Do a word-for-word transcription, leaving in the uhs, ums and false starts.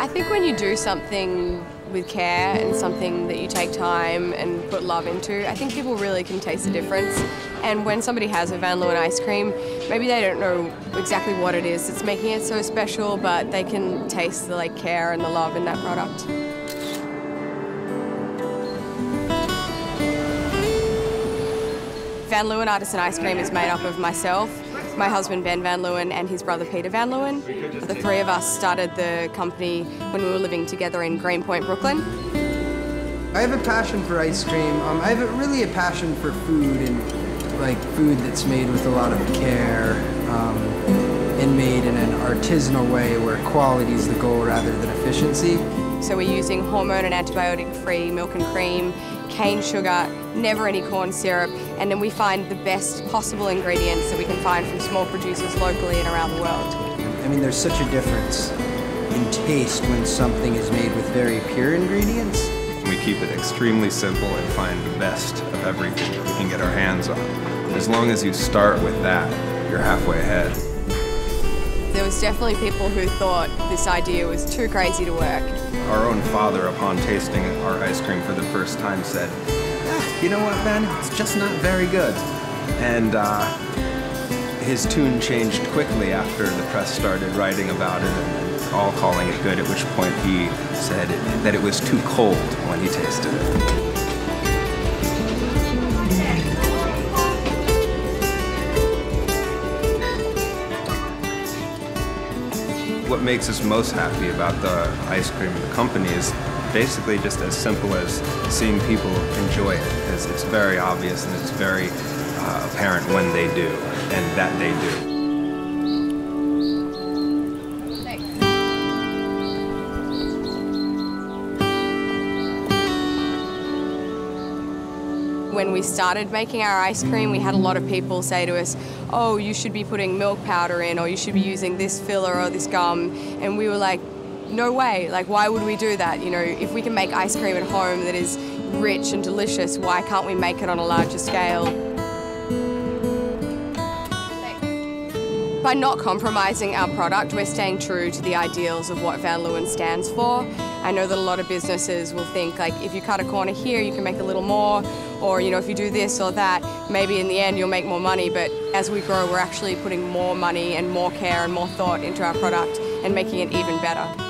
I think when you do something with care and something that you take time and put love into, I think people really can taste the difference. And when somebody has a Van Leeuwen ice cream, maybe they don't know exactly what it is that's making it so special, but they can taste the like care and the love in that product. Van Leeuwen Artisan Ice Cream is made up of myself, my husband Ben Van Leeuwen and his brother Peter Van Leeuwen. The three of us started the company when we were living together in Greenpoint, Brooklyn. I have a passion for ice cream. Um, I have a, really a passion for food, and like food that's made with a lot of care um, and made in an artisanal way where quality is the goal rather than efficiency. So we're using hormone and antibiotic-free milk and cream, cane sugar, never any corn syrup, and then we find the best possible ingredients that we can find from small producers locally and around the world. I mean, there's such a difference in taste when something is made with very pure ingredients. We keep it extremely simple and find the best of everything that we can get our hands on. As long as you start with that, you're halfway ahead. There was definitely people who thought this idea was too crazy to work. Our own father, upon tasting our ice cream for the first time, said, ah, you know what, Ben, it's just not very good. And uh, his tune changed quickly after the press started writing about it and all calling it good, at which point he said that it was too cold when he tasted it. What makes us most happy about the ice cream of the company is basically just as simple as seeing people enjoy it, because it's very obvious and it's very uh, apparent when they do, and that they do. Thanks. When we started making our ice cream, we had a lot of people say to us, oh, you should be putting milk powder in, or you should be using this filler or this gum. And we were like, no way, like why would we do that? You know, if we can make ice cream at home that is rich and delicious, why can't we make it on a larger scale? By not compromising our product, we're staying true to the ideals of what Van Leeuwen stands for. I know that a lot of businesses will think, like, if you cut a corner here, you can make a little more, or, you know, if you do this or that, maybe in the end you'll make more money. But as we grow, we're actually putting more money and more care and more thought into our product and making it even better.